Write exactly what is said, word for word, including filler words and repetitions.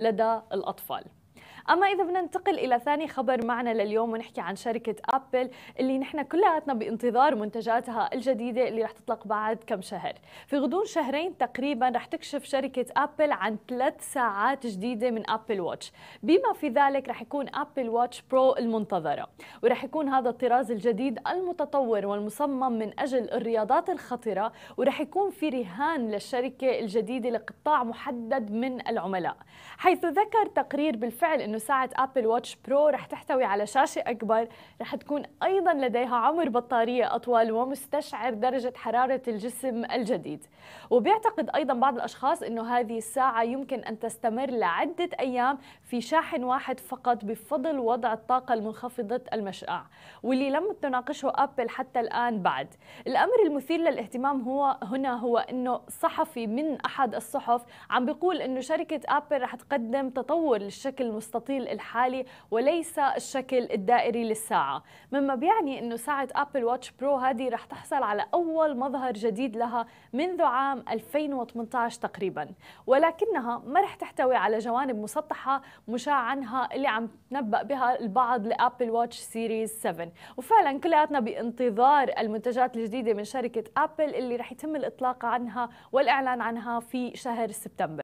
لدى الأطفال. أما إذا بدنا ننتقل إلى ثاني خبر معنا لليوم ونحكي عن شركة أبل اللي نحن كلياتنا بانتظار منتجاتها الجديدة اللي رح تطلق بعد كم شهر. في غضون شهرين تقريبا رح تكشف شركة أبل عن ثلاث ساعات جديدة من أبل واتش، بما في ذلك رح يكون أبل واتش برو المنتظرة، ورح يكون هذا الطراز الجديد المتطور والمصمم من أجل الرياضات الخطرة، ورح يكون في رهان للشركة الجديدة لقطاع محدد من العملاء، حيث ذكر تقرير بالفعل إنه ساعة أبل واتش برو رح تحتوي على شاشة أكبر، رح تكون أيضا لديها عمر بطارية أطول ومستشعر درجة حرارة الجسم الجديد. وبيعتقد أيضا بعض الأشخاص أنه هذه الساعة يمكن أن تستمر لعدة أيام في شاحن واحد فقط بفضل وضع الطاقة المنخفضة المشاع واللي لم تناقشه أبل حتى الآن بعد. الأمر المثير للاهتمام هو هنا هو أنه صحفي من أحد الصحف عم بيقول أنه شركة أبل رح تقدم تطور للشكل المستطيل الحالي وليس الشكل الدائري للساعة، مما بيعني أنه ساعة أبل واتش برو هذه رح تحصل على أول مظهر جديد لها منذ عام ألفين وثمانية عشر تقريبا، ولكنها ما رح تحتوي على جوانب مسطحة مشاع عنها اللي عم تنبأ بها البعض لأبل واتش سيريز سبعة. وفعلا كلياتنا بانتظار المنتجات الجديدة من شركة أبل اللي رح يتم الإطلاق عنها والإعلان عنها في شهر سبتمبر.